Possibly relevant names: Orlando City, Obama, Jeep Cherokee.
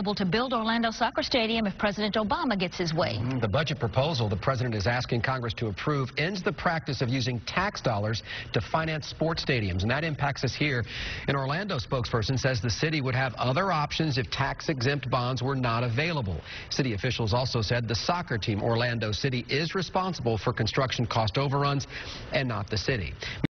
to build Orlando Soccer Stadium if President Obama gets his way. The budget proposal the president is asking Congress to approve ends the practice of using tax dollars to finance sports stadiums, and that impacts us here. An Orlando spokesperson says the city would have other options if tax-exempt bonds were not available. City officials also said the soccer team Orlando City is responsible for construction cost overruns and not the city.